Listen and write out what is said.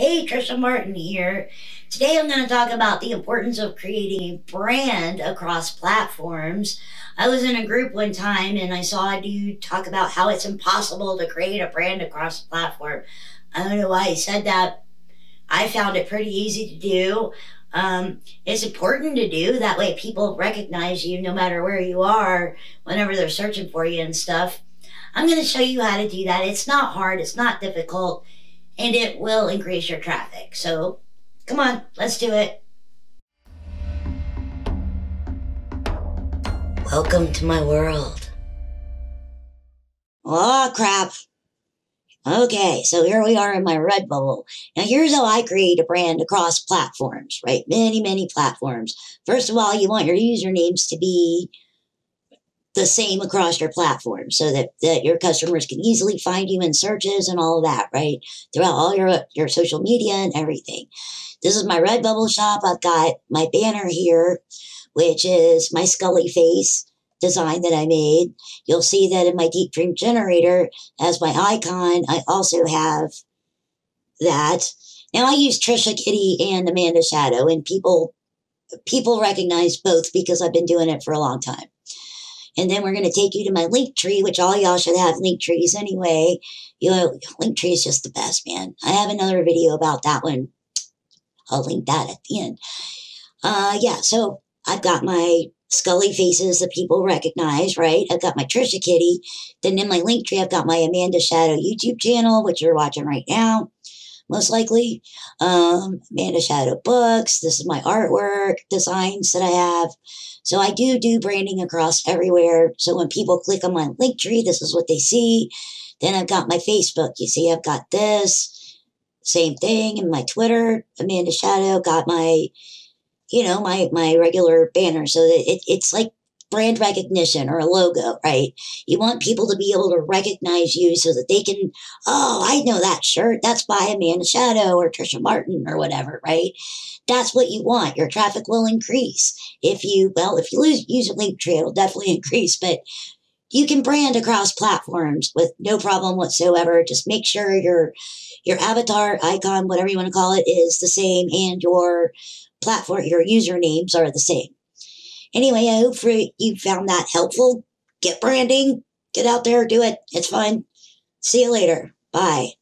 Hey, Trisha Martin here. Today I'm going to talk about the importance of creating a brand across platforms. I was in a group one time and I saw a dude talk about how it's impossible to create a brand across a platform. I don't know why he said that. I found it pretty easy to do. It's important to do. That way people recognize you no matter where you are, whenever they're searching for you and stuff. I'm going to show you how to do that. It's not hard. It's not difficult. And it will increase your traffic. So come on, let's do it. Welcome to my world. Oh, crap. Okay, so here we are in my Redbubble. Now here's how I create a brand across platforms, right? Many platforms. First of all, you want your usernames to be the same across your platform so that your customers can easily find you in searches and all of that, right? Throughout all your social media and everything. This is my Redbubble shop. I've got my banner here, which is my Scully face design that I made. You'll see that in my Deep Dream generator as my icon. I also have that. Now I use Trisha Kitty and Amanda Shadow, and people recognize both because I've been doing it for a long time. And then we're going to take you to my Linktree, which all y'all should have Linktrees anyway. You know, Linktree is just the best, man. I have another video about that one. I'll link that at the end. So I've got my Scully faces that people recognize, right? I've got my Trisha Kitty. Then in my Linktree, I've got my Amanda Shadow YouTube channel, which you're watching right now, most likely. Amanda Shadow books. This is my artwork, designs that I have. So I do branding across everywhere. So when people click on my Linktree, this is what they see. Then I've got my Facebook. You see, I've got this. Same thing in my Twitter. Amanda Shadow got my, you know, my regular banner. So that it's like brand recognition or a logo, right? You want people to be able to recognize you so that they can, oh, I know that shirt. That's by Amanda Shadow or Trisha Martin or whatever, right? That's what you want. Your traffic will increase. If you use a Linktree, it'll definitely increase, but you can brand across platforms with no problem whatsoever. Just make sure your avatar, icon, whatever you want to call it, is the same and your platform, your usernames are the same. Anyway, I hope you found that helpful. Get branding. Get out there. Do it. It's fine. See you later. Bye.